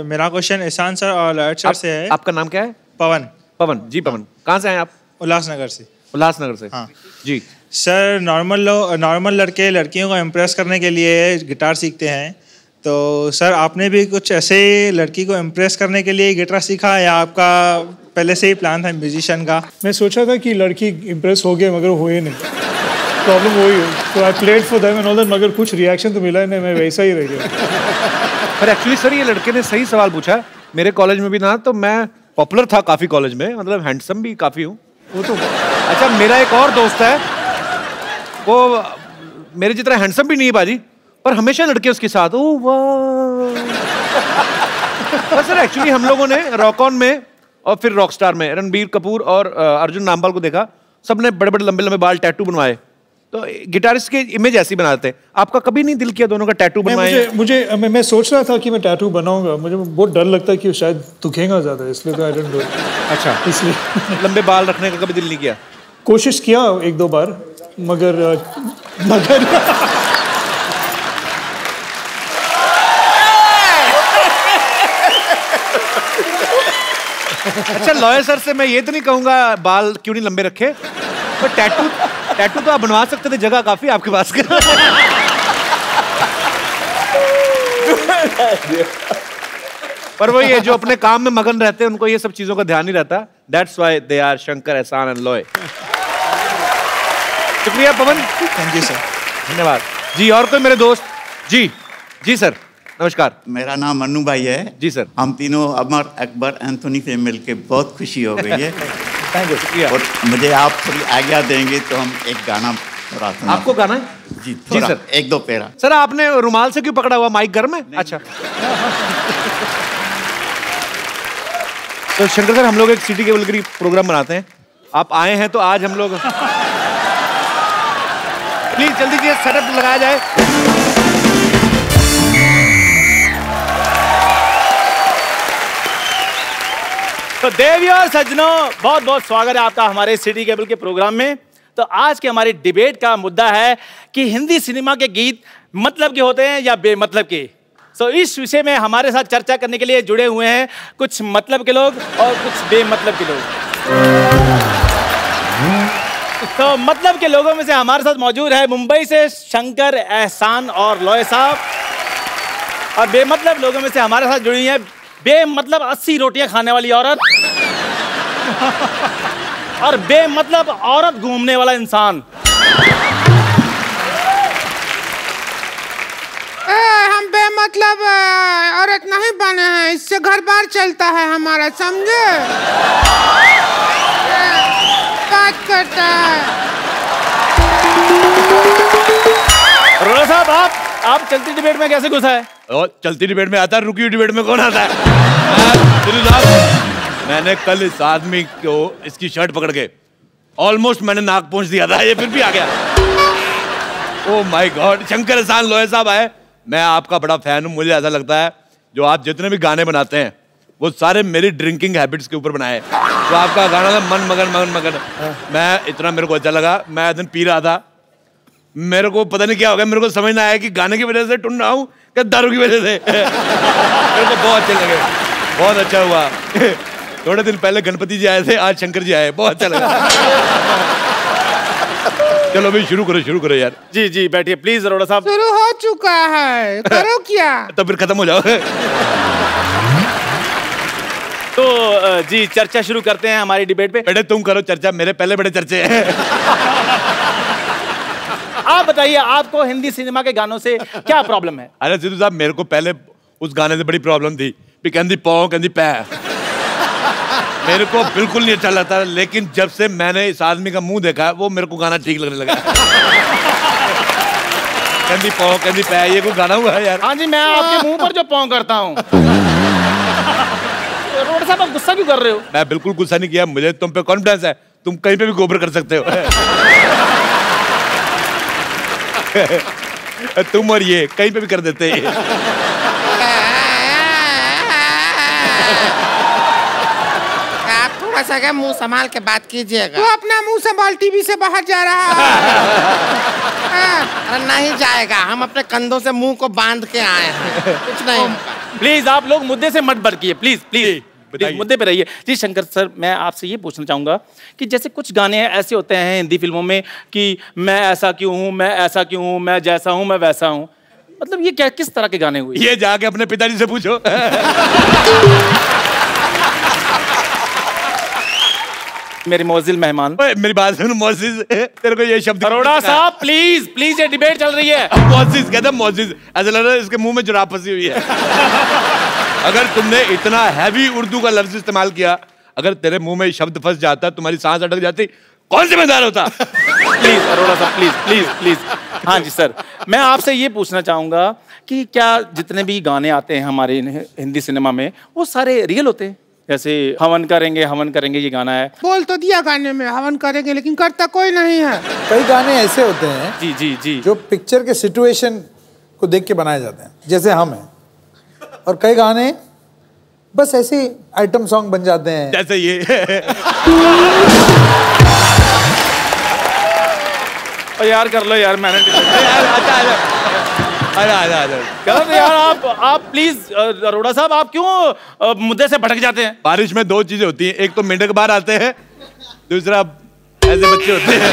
मेरा क्वेश्चन एहसान सर और सर से है। आपका नाम क्या है? पवन। पवन जी, पवन कहाँ से हैं आप? उल्लासनगर से। उल्लासनगर से, हाँ जी। सर नॉर्मल लड़के लड़कियों को इम्प्रेस करने के लिए गिटार सीखते हैं, तो सर आपने भी कुछ ऐसे लड़की को इम्प्रेस करने के लिए गिटार सीखा या आपका पहले से ही प्लान था म्यूजिशियन का? मैं सोचा था कि लड़की इम्प्रेस हो गए मगर हुए नहीं, प्रॉब्लम वही है, तो I played for them and all that, मगर कुछ रिएक्शन तो मिला ही नहीं, मैं वैसा ही रह गया। पर एक्चुअली सर ये लड़के ने सही सवाल पूछा। मेरे कॉलेज में भी ना तो मैं पॉपुलर था काफ़ी कॉलेज में, मतलब हैंडसम भी काफ़ी हूँ वो तो। अच्छा मेरा एक और दोस्त है, वो मेरे जितना हैंडसम भी नहीं है बाजी, पर हमेशा लड़के उसके साथ ओ वाह। सर एक्चुअली हम लोगों ने रॉक ऑन में और फिर रॉक स्टार में रणबीर कपूर और अर्जुन रामपाल को देखा, सबने बड़े बड़े लंबे लंबे बाल टैटू बनवाए, तो गिटारिस्ट के इमेज ऐसी बनाते हैं। आपका कभी नहीं दिल किया दोनों का टैटू बनवाएं? मैं सोच रहा था कि मैं टैटू बनाऊंगा, मुझे बहुत डर लगता है कि शायद दुखेगा ज़्यादा, इसलिए तो आई डोंट डू। अच्छा इसलिए लंबे बाल रखने का कभी दिल नहीं किया? कोशिश किया एक दो बार मगर अच्छा लॉयर सर से मैं ये तो नहीं कहूँगा बाल क्यों नहीं लंबे रखे, पर टैटू तो आप बनवा सकते थे, जगह काफी आपके पास। पर वो ये जो अपने काम में मगन रहते हैं उनको ये सब चीजों का ध्यान नहीं रहता। That's why they are Shankar एहसान एंड लॉय। शुक्रिया पवन। थैंक यू सर, धन्यवाद। जी और कोई मेरे दोस्त? जी जी सर नमस्कार, मेरा नाम मनु भाई है। जी सर, हम तीनों अमर अकबर एंथोनी से मिलके बहुत खुशी हो गई है। और मुझे आप थोड़ी आज्ञा देंगे तो हम एक गाना सुनाते हैं। आपको गाना है? जी जी सर, एक दो पैरा। सर आपने रुमाल से क्यों पकड़ा हुआ माइक, घर में? अच्छा तो शंकर सर हम लोग एक सिटी केबल के प्रोग्राम बनाते हैं, आप आए हैं तो आज हम लोग प्लीज जल्दी से सेटअप लगाया जाए। तो देवी और सज्जनों बहुत बहुत स्वागत है आपका हमारे सिटी केबल के प्रोग्राम में। तो आज के हमारे डिबेट का मुद्दा है कि हिंदी सिनेमा के गीत मतलब के होते हैं या बेमतलब के। सो इस विषय में हमारे साथ चर्चा करने के लिए जुड़े हुए हैं कुछ मतलब के लोग और कुछ बेमतलब के लोग। तो मतलब के लोगों में से हमारे साथ मौजूद है मुंबई से शंकर एहसान और लॉय साहब, और बेमतलब लोगों में से हमारे साथ जुड़ी हैं बेमतलब 80 रोटियां खाने वाली औरत और बेमतलब औरत घूमने वाला इंसान। हम बेमतलब औरत नहीं बने हैं, इससे घर बार चलता है हमारा, समझे? बात करता है। रोजा साहब आप चलती डिबेट में कैसे घुसा है? और चलती डिबेट में आता है, रुकी हुई डिबेट में कौन आता है? मैंने कल इस आदमी को इसकी शर्ट पकड़ के ऑलमोस्ट मैंने नाक पहुंच दिया था, ये फिर भी आ गया। ओह माय गॉड, शंकर एहसान लोय साहब आए, मैं आपका बड़ा फैन हूँ। मुझे ऐसा लगता है जो आप जितने भी गाने बनाते हैं वो सारे मेरी ड्रिंकिंग हैबिट्स के ऊपर बनाए। तो आपका गाना था मन मगन मन मगन, मैं इतना मेरे को अच्छा लगा, मैं दिन पी रहा था, मेरे को पता नहीं क्या हो गया, मेरे को समझ ना आया कि गाने की वजह से टुन रहा हूँ क्या दारू की वजह से। मेरे को बहुत अच्छे लगे, बहुत अच्छा हुआ। थोड़े दिन पहले गणपति जी आए थे, आज शंकर जी आए, बहुत अच्छा लगा। चलो भाई शुरू करो यार। जी जी बैठिए प्लीज। अरोड़ा साहब शुरू हो चुका है, करो क्या? तो फिर खत्म हो जाओ। तो जी चर्चा शुरू करते हैं हमारी डिबेट पे। बेटे तुम करो चर्चा, मेरे पहले बड़े चर्चे हैं। आप बताइए आपको हिंदी सिनेमा के गानों से क्या प्रॉब्लम है? अरे सिद्धू साहब मेरे को पहले उस गाने से बड़ी प्रॉब्लम थी, भी कहती पाओ कहती पै। मेरे को बिल्कुल नहीं अच्छा लगता, लेकिन जब से मैंने इस आदमी का मुंह देखा वो मेरे को गाना ठीक लगने लगा। कहती पाओ कहती पै, ये कोई गाना हुआ है यार? हाँ जी, मैं आपके मुंह पर जो पाँव करता हूँ। रोड साहब आप गुस्सा क्यों कर रहे हो? मैं बिल्कुल गुस्सा नहीं किया, मुझे तुम पे कॉन्फिडेंस है, तुम कहीं पे भी गोबर कर सकते हो। तुम और ये कहीं पे भी कर देते हैं। सके मुंह संभाल के बात कीजिएगा। वो अपना मुंह संभाल टीवी से बाहर जा रहा है। नहीं जाएगा, हम अपने कंधों से मुंह को बांध के आए हैं, कुछ नहीं। प्लीज आप लोग मुद्दे से मत भटकिए, प्लीज प्लीज बताइए, मुद्दे पे रहिए। जी शंकर सर, मैं आपसे ये पूछना चाहूँगा कि जैसे कुछ गाने ऐसे होते हैं हिंदी फिल्मों में कि मैं ऐसा क्यों हूँ, मैं ऐसा क्यों हूँ, मैं जैसा हूँ, मैं वैसा हूँ, मतलब ये क्या किस तरह के गाने हुए? ये जाके अपने पिताजी से पूछो। मेरे मौजिल मेहमान, मेरी बात सुन मौजिल, तेरे को ये शब्द अरोड़ा साहब प्लीज प्लीज, ये डिबेट चल रही है। मौजिल कहता है मौजिल, ऐसा लग रहा है इसके मुंह में जुराब फंसी हुई है। अगर तुमने इतना हैवी उर्दू का लफ्ज इस्तेमाल किया, अगर तेरे मुंह में शब्द फंस जाता, तुम्हारी सांस अटक जाती, कौन जिम्मेदार होता? प्लीज अरोड़ा साहब प्लीज प्लीज प्लीज। हाँ जी सर, मैं आपसे ये पूछना चाहूँगा कि क्या जितने भी गाने आते हैं हमारे हिंदी सिनेमा में वो सारे रियल होते हैं? जैसे हवन करेंगे ये गाना है, बोल तो दिया गाने में हवन करेंगे, लेकिन करता कोई नहीं है। कई गाने ऐसे होते हैं जी जी जी जो पिक्चर के सिचुएशन को देख के बनाए जाते हैं, जैसे हम हैं, और कई गाने बस ऐसे आइटम सॉन्ग बन जाते हैं, जैसे ये। और यार कर लो यार, मैंने यार आप प्लीज अरोड़ा साहब आप क्यों मुद्दे से भटक जाते हैं? बारिश में दो चीजें होती हैं, एक तो मेंढक बाहर आते हैं, दूसरा ऐसे बच्चे होते हैं।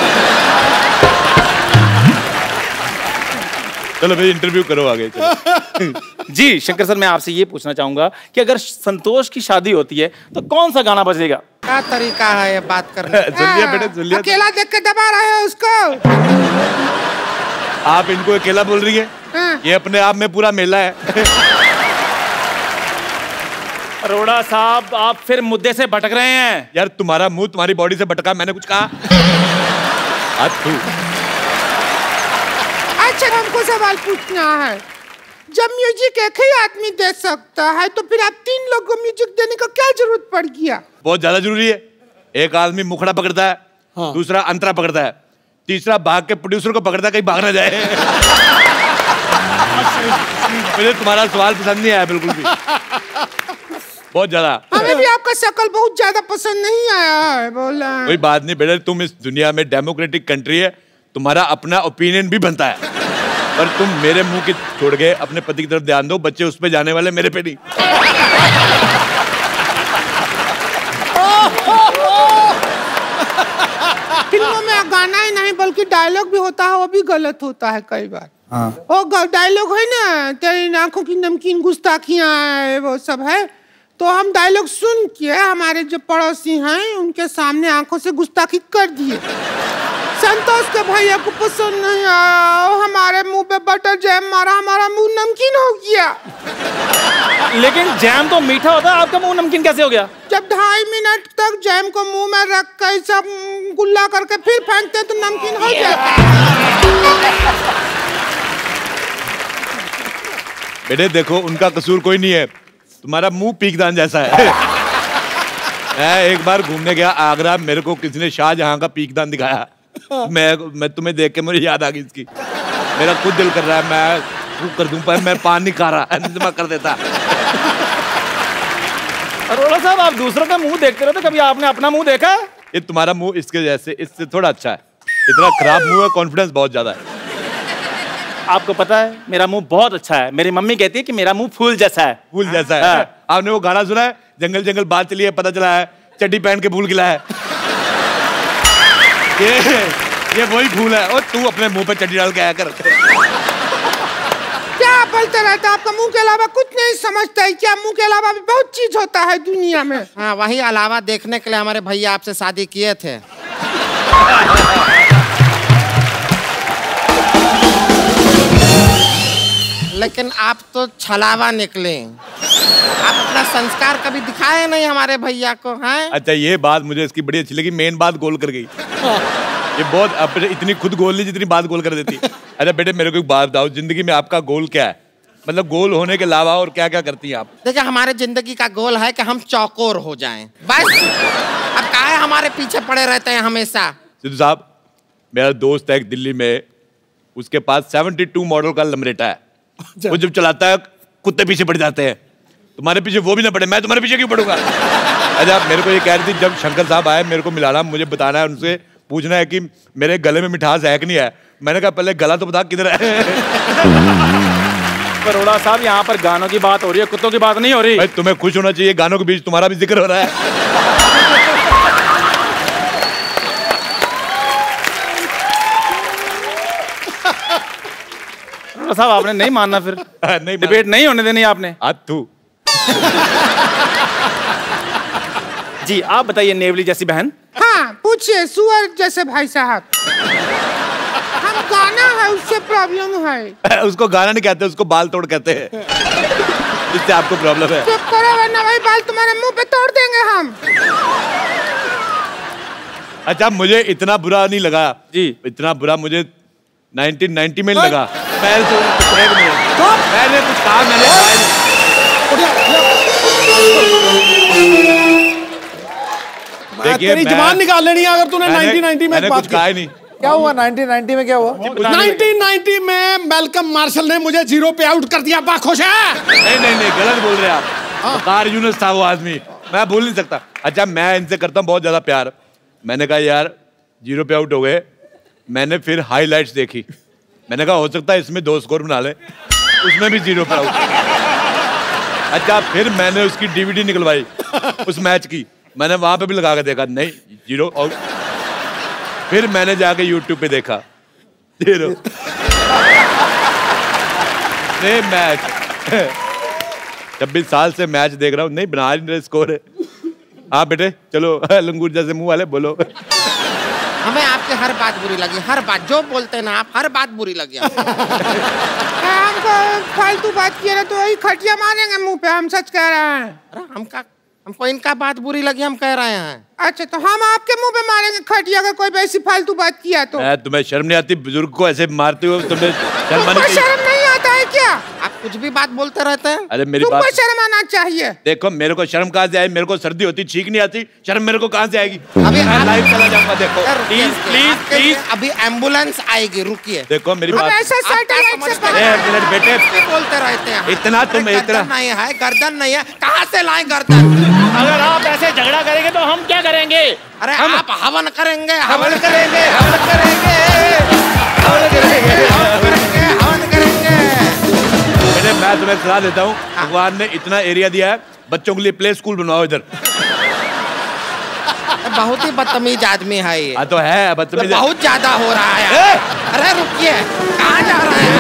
चलो भाई इंटरव्यू करो आगे। जी शंकर सर, मैं आपसे ये पूछना चाहूंगा कि अगर संतोष की शादी होती है तो कौन सा गाना बजेगा? क्या तरीका है ये बात करने का, अकेला देख के दबा रहे हो उसको। आप इनको अकेला बोल रही है? हाँ। ये अपने आप में पूरा मेला है। अरोड़ा साहब आप फिर मुद्दे से भटक रहे हैं। यार तुम्हारा मुंह तुम्हारी बॉडी से भटका, मैंने कुछ कहा? अच्छा हमको सवाल पूछना है, जब म्यूजिक एक ही आदमी दे सकता है तो फिर आप तीन लोगों को म्यूजिक देने का क्या जरूरत पड़ गया? बहुत ज्यादा जरूरी है। एक आदमी मुखड़ा पकड़ता है, हाँ। दूसरा अंतरा पकड़ता है, तीसरा भाग के प्रोड्यूसर को पकड़ता कहीं भाग ना जाए। मुझे तुम्हारा सवाल पसंद नहीं आया बिल्कुल भी, बहुत ज्यादा। हमें भी आपका शक्ल बहुत ज्यादा पसंद नहीं आया है, बोला। कोई बात नहीं बेटा, तुम इस दुनिया में डेमोक्रेटिक कंट्री है, तुम्हारा अपना ओपिनियन भी बनता है, पर तुम मेरे मुंह की छोड़ के अपने पति की तरफ ध्यान दो, बच्चे उस पे जाने वाले, मेरे पे नहीं। फिल्मों में गाना ही नहीं बल्कि डायलॉग भी होता है, वो भी गलत होता है कई बार। हाँ। वो डायलॉग है ना, तेरी आंखों की नमकीन गुस्ताखियाँ, वो सब है, तो हम डायलॉग सुन के हमारे जो पड़ोसी हैं उनके सामने आंखों से गुस्ताखी कर दिए। संतोष के भैया को पसंद नहीं आया, हमारे मुंह पे बटर जैम मारा, हमारा मुंह नमकीन हो गया। लेकिन जैम तो मीठा होता है, आपका मुंह नमकीन कैसे हो गया? जब 2.5 मिनट तक जैम को मुंह में रख कर सब गुल्ला करके फिर फेंकते तो नमकीन हो जाता। बेटे देखो, उनका कसूर कोई नहीं है, तुम्हारा मुंह पीकदान जैसा है। मैं एक बार घूमने गया आगरा, मेरे को किसी ने शाहजहां का पीकदान दिखाया, मैं तुम्हें देख के मुझे याद आ गई इसकी। मेरा खुद दिल कर रहा है मैं कुक कर दूं, पर मैं पान नहीं खा रहा, मैं कर देता। अरोड़ा साहब आप दूसरों का मुंह देखते रहते, कभी आपने अपना मुंह देखा? ये तुम्हारा मुंह इसके जैसे, इससे थोड़ा अच्छा है, इतना खराब मुंह है, कॉन्फिडेंस बहुत ज्यादा है। आपको पता है मेरा मुंह बहुत अच्छा है, मेरी मम्मी कहती है कि मेरा मुंह फूल जैसा है। फूल जैसा है। आपने वो गाना सुना है, जंगल जंगल बात चली है, पता चला है चड्डी पहन के फूल खिला है, ये वही फूल है। और तू अपने मुंह पे चट्टी डाल के आया कर। क्या बोलते रहता, आपका मुंह के अलावा कुछ नहीं समझता है क्या? मुंह के अलावा भी बहुत चीज होता है दुनिया में। हाँ, वही अलावा देखने के लिए हमारे भैया आपसे शादी किए थे। लेकिन आप तो छलावा निकले। आप अपना संस्कार कभी दिखाए नहीं हमारे भैया को हैं। अच्छा ये बात मुझे इसकी बड़ी अच्छी लगी, मेन बात गोल कर गई। ये बहुत इतनी खुद गोल नहीं जितनी बात गोल कर देती। अच्छा बेटे मेरे को एक बात बताओ, जिंदगी में आपका गोल क्या है, मतलब गोल होने के अलावा और क्या क्या करती हैं आप? देखिए हमारे जिंदगी का गोल है कि हम चौकोर हो जाएं बस। अब काहे हमारे पीछे पड़े रहते हैं हमेशा। सिद्धू साहब मेरा दोस्त है दिल्ली में, उसके पास 72 मॉडल का लमरेटा है, वो जब चलाता है कुत्ते पीछे पड़ जाते हैं। तुम्हारे पीछे वो भी ना पड़े, मैं तुम्हारे पीछे क्यों पड़ूंगा। अच्छा मेरे को ये कह रही थी जब शंकर साहब आए मेरे को मिलाना, मुझे बताना है, उनसे पूछना है कि मेरे गले में मिठास है कि नहीं है। मैंने कहा पहले गला तो बता किधर है। अरोड़ा साहब यहाँ पर गानों की बात हो रही है, कुत्तों की बात नहीं हो रही। भाई तुम्हें खुश होना चाहिए, गानों के बीच तुम्हारा भी जिक्र हो रहा है। अरोड़ा साहब आपने नहीं मानना फिर नहीं डिबेट नहीं होने देनी आपने। जी आप बताइए, नेवली जैसी बहन। हाँ पूछिए, सुअर जैसे भाई साहब। हम गाना है उससे प्रॉब्लम है। उसको गाना नहीं कहते, उसको बाल तोड़ कहते हैं। इससे आपको प्रॉब्लम है। चुप करो वरना भाई बाल तुम्हारे मुंह पे तोड़ देंगे हम। अच्छा मुझे इतना बुरा नहीं लगा जी, इतना बुरा मुझे 1990 में लगा। मैंने कुछ कहा, मैंने जबान निकाल लेनी अगर तूने 1990 में कुछ कहा ही नहीं। क्या हुआ 1990 में? क्या हुआ 1990 में? मैल्कम मार्शल ने मुझे 0 पे आउट कर दिया। बाखुश है। नहीं नहीं नहीं गलत बोल रहे आप। कार यूनिस था वो आदमी, मैं भूल नहीं सकता। अच्छा मैं इनसे करता हूँ बहुत ज़्यादा प्यार। मैंने कहा यार 0 पे आउट हो गए, मैंने फिर हाईलाइट्स देखी, मैंने कहा हो सकता है इसमें 2 स्कोर बना लें, उसमें भी 0 पे आउट। अच्छा फिर मैंने उसकी DVD निकलवाई उस मैच की, मैंने वहाँ पर भी लगा के देखा, नहीं 0 आउट। फिर मैंने जाके YouTube पे देखा 0 मैच। 26 साल से मैच देख रहा हूँ, नहीं बना नहीं रहे स्कोर है। हाँ बेटे चलो लंगूर जैसे मुंह वाले बोलो। हमें आपके हर बात बुरी लगी, हर बात जो बोलते हैं ना आप, हर बात बुरी लगी। फालतू बात किया तो वही खटिया मारेंगे मुंह पे, हम सच कह रहे हैं। हमका हमको इनका बात बुरी लगी, हम कह रहे हैं। अच्छा तो हम आपके मुंह पे मारेंगे खटिया अगर कोई वैसी फालतू बात किया तो। तुम्हें शर्म नहीं आती बुजुर्ग को ऐसे मारते हो? तुम्हें शर्म नहीं आता है क्या? आप कुछ भी बात बोलते रहते हैं। अरे मेरी बात शर्म आना चाहिए। देखो मेरे को शर्म कहाँ से आई, मेरे को सर्दी होती छींक नहीं आती, शर्म मेरे को कहाँ से आएगी? अभी लाइव चला जाऊंगा। देखो प्लीज प्लीज प्लीज अभी एम्बुलेंस आएगी, रुकिए। देखो मेरी बात बोलते रहते हैं इतना, तुम्हें इतना नहीं है, गर्दन नहीं है, कहाँ से लाए गर्दन? अगर आप ऐसे झगड़ा करेंगे तो हम क्या करेंगे? अरे आप हवन करेंगे, हवन करेंगे, हवन करेंगे, हवन करेंगे, हवन करेंगे, हवन करेंगे। बेटे मैं तुम्हें सलाह देता हूँ, भगवान ने इतना एरिया दिया है बच्चों के लिए, प्ले स्कूल बनवाओ इधर। बहुत ही बदतमीज आदमी है ये तो, है बदतमीज, बहुत ज्यादा हो रहा है। अरे रुकिए, कहाँ जा रहे हैं?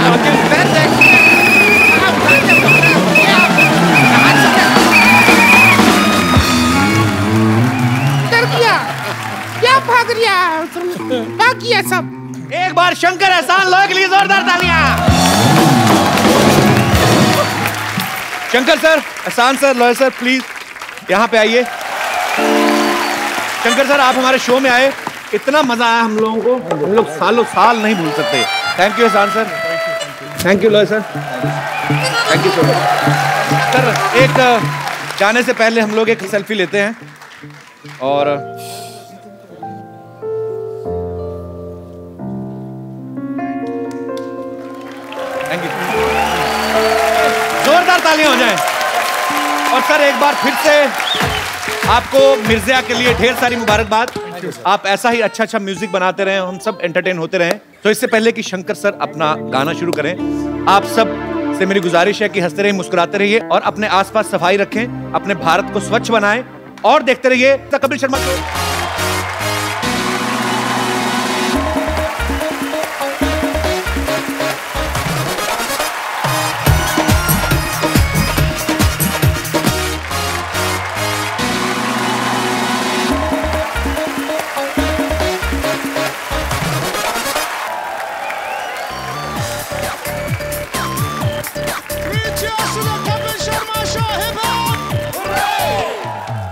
क्या भाग रिया बाकी है सब। एक बार शंकर एहसान लोय के लिए जोरदार तालियां। Shankar sir, Ehsaan sir, Loy sir please यहाँ पे आइए। शंकर सर आप हमारे शो में आए, इतना मजा आया हम लोगों को, हम लोग सालों साल नहीं भूल सकते। Thank you Ehsaan sir, thank you Loy sir, thank you so much sir. एक जाने से पहले हम लोग एक सेल्फी लेते हैं और थैंक यू, जोरदार तालियां हो जाएं। और सर एक बार फिर से आपको मिर्ज़िया के लिए ढेर सारी मुबारकबाद। आप ऐसा ही अच्छा अच्छा म्यूजिक बनाते रहें, हम सब एंटरटेन होते रहें। तो इससे पहले कि शंकर सर अपना गाना शुरू करें, आप सब से मेरी गुजारिश है कि हंसते रहिए, मुस्कुराते रहिए और अपने आसपास सफाई रखें, अपने भारत को स्वच्छ बनाएं और देखते रहिए the Kapil Sharma show. Sharma show hip hop.